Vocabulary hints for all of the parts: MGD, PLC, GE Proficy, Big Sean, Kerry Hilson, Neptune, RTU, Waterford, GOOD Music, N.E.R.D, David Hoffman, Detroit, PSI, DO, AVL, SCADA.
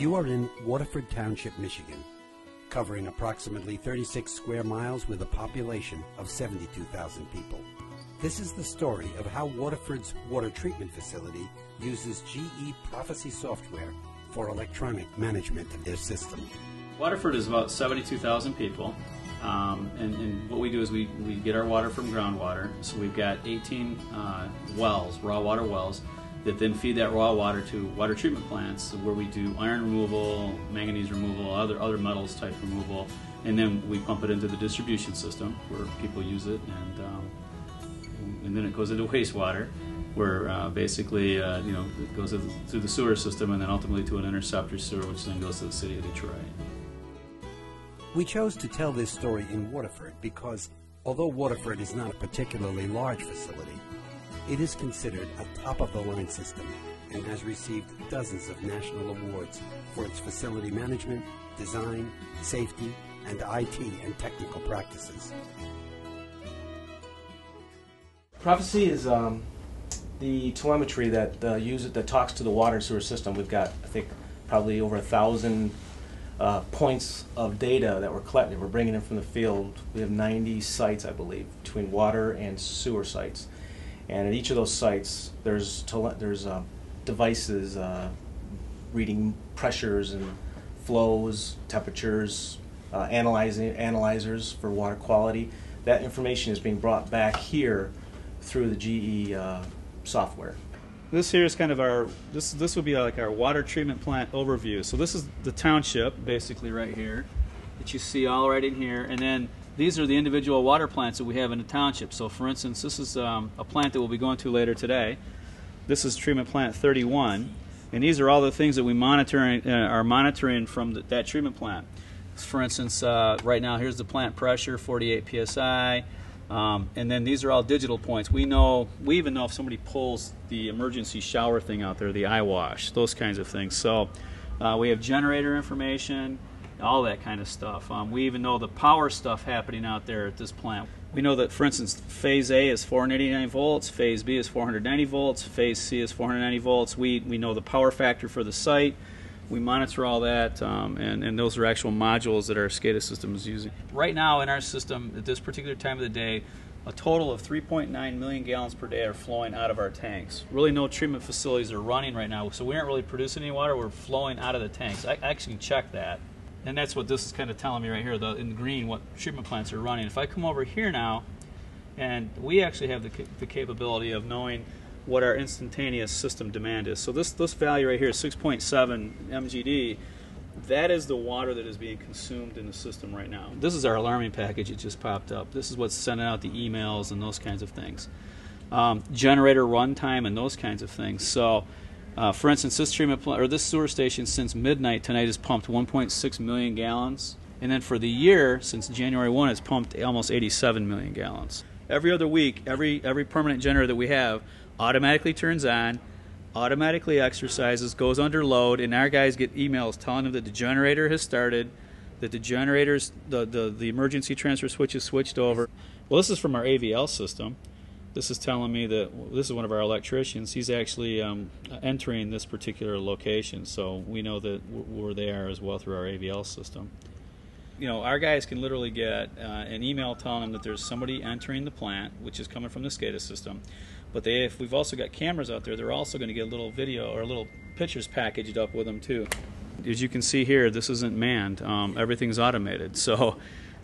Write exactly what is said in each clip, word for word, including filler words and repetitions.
You are in Waterford Township, Michigan, covering approximately thirty-six square miles with a population of seventy-two thousand people. This is the story of how Waterford's water treatment facility uses G E Proficy software for electronic management of their system. Waterford is about seventy-two thousand people, um, and, and what we do is we, we get our water from groundwater. So we've got eighteen uh, wells, raw water wells, that then feed that raw water to water treatment plants where we do iron removal, manganese removal, other, other metals type removal, and then we pump it into the distribution system where people use it, and um, and then it goes into wastewater, where uh, basically uh, you know it goes through the sewer system and then ultimately to an interceptor sewer, which then goes to the city of Detroit. We chose to tell this story in Waterford because although Waterford is not a particularly large facility, it is considered a top-of-the-line system and has received dozens of national awards for its facility management, design, safety, and I T and technical practices. Proficy is um, the telemetry that uh, user that talks to the water and sewer system. We've got, I think, probably over a thousand uh, points of data that we're collecting. We're bringing in from the field. We have ninety sites, I believe, between water and sewer sites, and at each of those sites, there's tele there's uh, devices uh, reading pressures and flows, temperatures, uh, analyzing analyzers for water quality. That information is being brought back here through the G E uh, software. This here is kind of our, this, this would be like our water treatment plant overview. So this is the township, basically right here, that you see all right in here. And then these are the individual water plants that we have in the township. So for instance, this is um, a plant that we'll be going to later today. This is treatment plant thirty-one. And these are all the things that we monitoring, uh, are monitoring from the, that treatment plant. For instance, uh, right now, here's the plant pressure, forty-eight P S I. Um, and then these are all digital points. We know, we even know if somebody pulls the emergency shower thing out there, the eye wash, those kinds of things. So uh, we have generator information, all that kind of stuff. Um, we even know the power stuff happening out there at this plant. We know that, for instance, phase A is four hundred eighty-nine volts, phase B is four hundred ninety volts, phase C is four hundred ninety volts. We, we know the power factor for the site. We monitor all that, um, and, and those are actual modules that our SCADA system is using. Right now in our system, at this particular time of the day, a total of three point nine million gallons per day are flowing out of our tanks. Really no treatment facilities are running right now, so we aren't really producing any water, we're flowing out of the tanks. I actually checked that, and that's what this is kind of telling me right here, the, in green, what treatment plants are running. If I come over here now, and we actually have the, the capability of knowing what our instantaneous system demand is. So this, this value right here, six point seven M G D, that is the water that is being consumed in the system right now. This is our alarming package. It just popped up. This is what's sending out the emails and those kinds of things. Um, generator runtime and those kinds of things. So, uh, for instance, this treatment plant, or this sewer station since midnight tonight has pumped one point six million gallons. And then for the year, since January first, it's pumped almost eighty-seven million gallons. Every other week, every, every permanent generator that we have automatically turns on, automatically exercises, goes under load, and our guys get emails telling them that the generator has started, that the generators, the, the, the emergency transfer switch is switched over. Well, this is from our A V L system. This is telling me that, well, this is one of our electricians. He's actually um, entering this particular location, so we know that where they are as well through our A V L system. You know, our guys can literally get uh, an email telling them that there's somebody entering the plant, which is coming from the SCADA system. But they, if we've also got cameras out there, they're also going to get a little video or little pictures packaged up with them too. As you can see here, this isn't manned. Um, everything's automated. So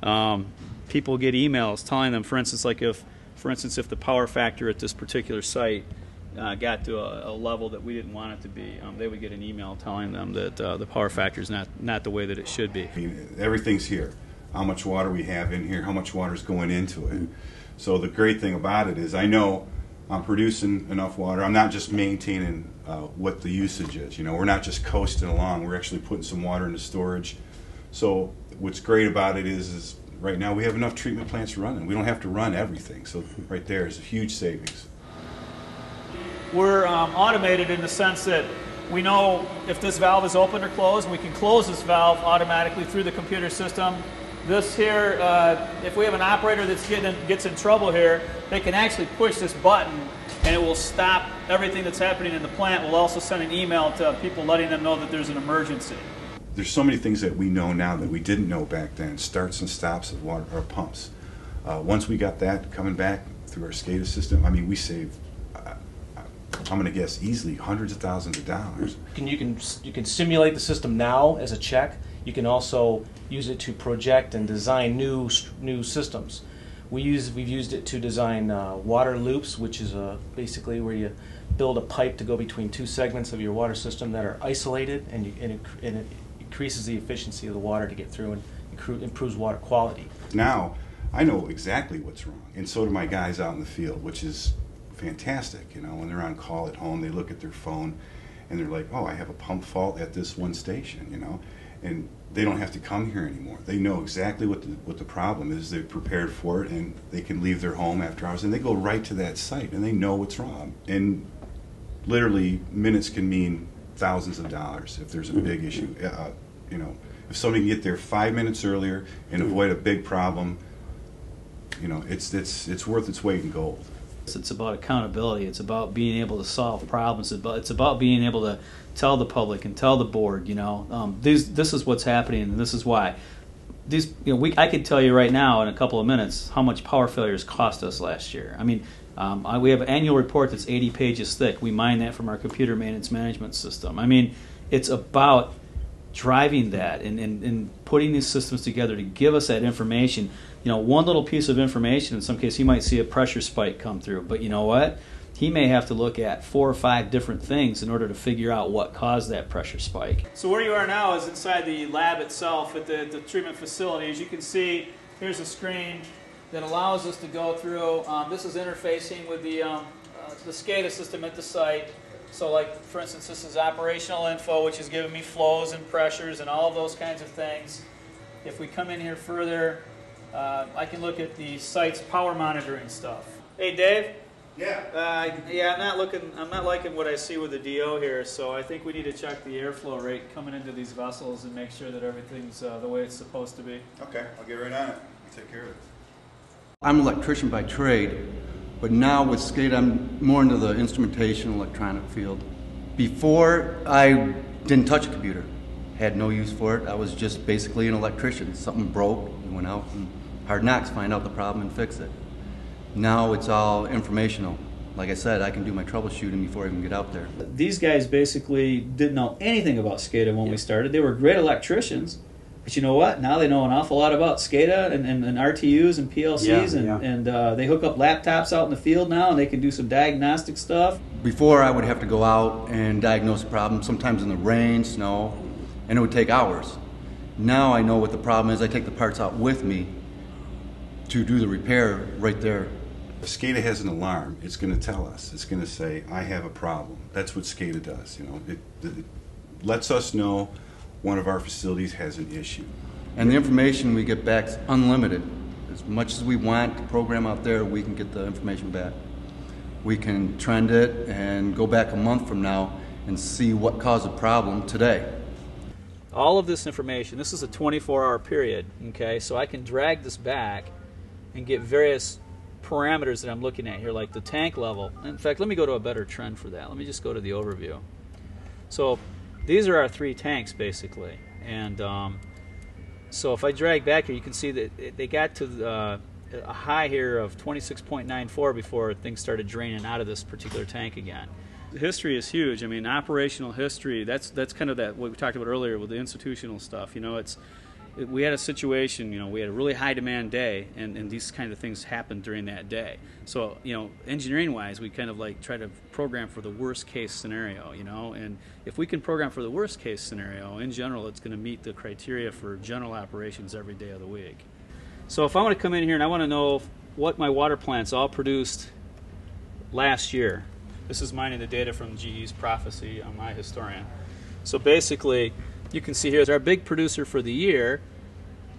um, people get emails telling them, for instance, like if, for instance, if the power factor at this particular site Uh, got to a, a level that we didn't want it to be, um, they would get an email telling them that uh, the power factor is not, not the way that it should be. I mean, everything's here. How much water we have in here, how much water is going into it. So the great thing about it is I know I'm producing enough water. I'm not just maintaining uh, what the usage is. You know, we're not just coasting along. We're actually putting some water into storage. So what's great about it is, is right now we have enough treatment plants running. We don't have to run everything. So right there is a huge savings. We're um, automated in the sense that we know if this valve is open or closed, we can close this valve automatically through the computer system. This here, uh, if we have an operator that gets in trouble here, they can actually push this button and it will stop everything that's happening in the plant. We'll also send an email to people letting them know that there's an emergency. There's so many things that we know now that we didn't know back then, starts and stops of water or pumps. Uh, once we got that coming back through our SCADA system, I mean, we saved, uh, I'm gonna guess easily, hundreds of thousands of dollars. Can, you, can, you can simulate the system now as a check. You can also use it to project and design new, new systems. We use, we've used it to design uh, water loops, which is uh, basically where you build a pipe to go between two segments of your water system that are isolated, and, you, and, it, and it increases the efficiency of the water to get through and improves water quality. Now, I know exactly what's wrong, and so do my guys out in the field, which is fantastic. You know, when they're on call at home, they look at their phone, and they're like, oh, I have a pump fault at this one station, you know, and they don't have to come here anymore. They know exactly what the, what the problem is. They're prepared for it, and they can leave their home after hours, and they go right to that site, and they know what's wrong. And literally, minutes can mean thousands of dollars if there's a big issue. Uh, you know, if somebody can get there five minutes earlier and avoid a big problem, you know, it's, it's, it's worth its weight in gold. It's about accountability. It's about being able to solve problems. It's about, it's about being able to tell the public and tell the board, you know, um, these, this is what's happening and this is why. These, you know, we, I could tell you right now in a couple of minutes how much power failures cost us last year. I mean, um, I, we have an annual report that's eighty pages thick. We mine that from our computer maintenance management system. I mean, it's about driving that and, and, and putting these systems together to give us that information. You know, one little piece of information, in some case, he might see a pressure spike come through, but you know what? He may have to look at four or five different things in order to figure out what caused that pressure spike. So where you are now is inside the lab itself at the, the treatment facility. As you can see, here's a screen that allows us to go through. Um, this is interfacing with the, um, uh, the SCADA system at the site. So like, for instance, this is operational info, which is giving me flows and pressures and all those kinds of things. If we come in here further, uh, I can look at the site's power monitoring stuff. Hey, Dave? Yeah. Uh, yeah, I'm not looking, I'm not liking what I see with the D O here, so I think we need to check the airflow rate coming into these vessels and make sure that everything's uh, the way it's supposed to be. Okay, I'll get right on it. I'll take care of it. I'm an electrician by trade. But now with SCADA, I'm more into the instrumentation electronic field. Before, I didn't touch a computer, had no use for it. I was just basically an electrician. Something broke, I went out and hard knocks, find out the problem and fix it. Now it's all informational. Like I said, I can do my troubleshooting before I even get out there. These guys basically didn't know anything about SCADA when yeah. we started. They were great electricians. But you know what? Now they know an awful lot about SCADA and, and, and R T Us and P L Cs, yeah, and, yeah. and uh, they hook up laptops out in the field now, and they can do some diagnostic stuff. Before, I would have to go out and diagnose a problem, sometimes in the rain, snow, and it would take hours. Now I know what the problem is. I take the parts out with me to do the repair right there. If SCADA has an alarm, it's going to tell us. It's going to say, I have a problem. That's what SCADA does. You know, it, it lets us know one of our facilities has an issue. And the information we get back is unlimited. As much as we want to program out there, we can get the information back. We can trend it and go back a month from now and see what caused the problem today. All of this information, this is a twenty-four hour period, okay? So I can drag this back and get various parameters that I'm looking at here, like the tank level. In fact, let me go to a better trend for that. Let me just go to the overview. So these are our three tanks, basically, and um, so if I drag back here, you can see that they got to the, a high here of twenty-six point nine four before things started draining out of this particular tank again. The history is huge. I mean, operational history, that's, that's kind of that what we talked about earlier with the institutional stuff. You know, it's, it, we had a situation, you know, we had a really high demand day, and, and these kind of things happened during that day. So, you know, engineering-wise, we kind of like try to program for the worst-case scenario, you know, and if we can program for the worst-case scenario, in general, it's going to meet the criteria for general operations every day of the week. So if I want to come in here and I want to know what my water plants all produced last year, this is mining the data from G E's Proficy, I'm my historian. So basically, you can see here our big producer for the year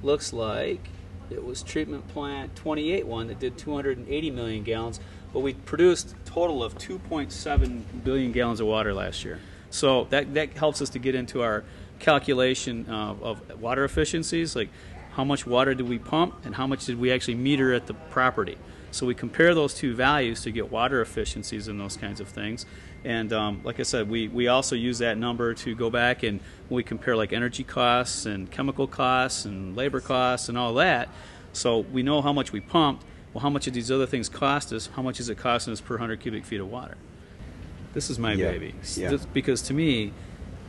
looks like it was treatment plant twenty-eight one that did two hundred eighty million gallons, but we produced a total of two point seven billion gallons of water last year. So that, that helps us to get into our calculation uh, of water efficiencies, like how much water did we pump and how much did we actually meter at the property. So we compare those two values to get water efficiencies and those kinds of things. And um, like I said, we, we also use that number to go back and we compare like energy costs and chemical costs and labor costs and all that. So we know how much we pumped. Well, how much did these other things cost us? How much is it costing us per one hundred cubic feet of water? This is my yeah. baby. Yeah. This, because to me,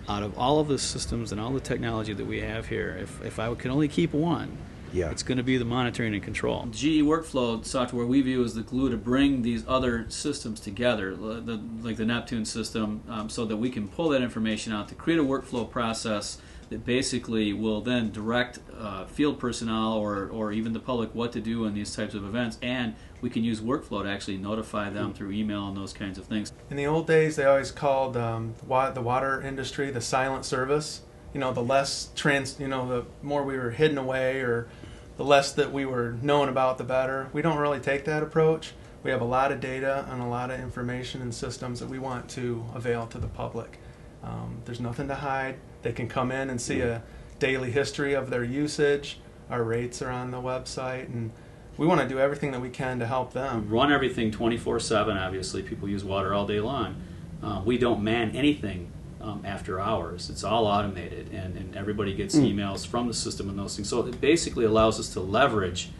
out of all of the systems and all the technology that we have here, if, if I could only keep one, yeah. it's going to be the monitoring and control. G E Workflow software we view as the glue to bring these other systems together, the, like the Neptune system, um, so that we can pull that information out to create a workflow process that basically will then direct uh, field personnel or, or even the public what to do in these types of events, and we can use workflow to actually notify them through email and those kinds of things. In the old days, they always called um, the water industry the silent service. You know, the less trans, you know, the more we were hidden away or the less that we were known about, the better. We don't really take that approach. We have a lot of data and a lot of information and systems that we want to avail to the public. Um, there's nothing to hide. They can come in and see a daily history of their usage. Our rates are on the website, and we want to do everything that we can to help them. We run everything twenty-four seven, obviously. People use water all day long. Uh, we don't man anything um, after hours. It's all automated, and, and everybody gets mm. emails from the system and those things. So it basically allows us to leverage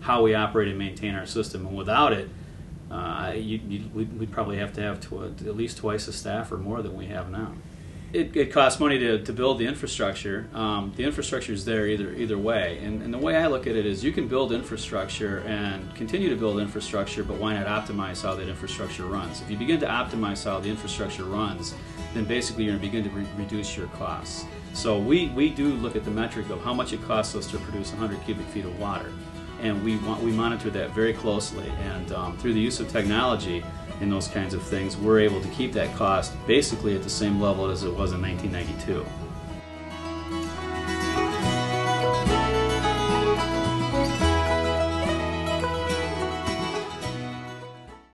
how we operate and maintain our system, and without it, Uh, you, you, we'd probably have to have to, uh, at least twice the staff or more than we have now. It, it costs money to, to build the infrastructure. Um, the infrastructure is there either either way, and, and the way I look at it is you can build infrastructure and continue to build infrastructure, but why not optimize how that infrastructure runs? If you begin to optimize how the infrastructure runs, then basically you're going to begin to re reduce your costs. So we, we do look at the metric of how much it costs us to produce one hundred cubic feet of water. And we, want, we monitor that very closely, and um, through the use of technology and those kinds of things, we're able to keep that cost basically at the same level as it was in nineteen ninety-two.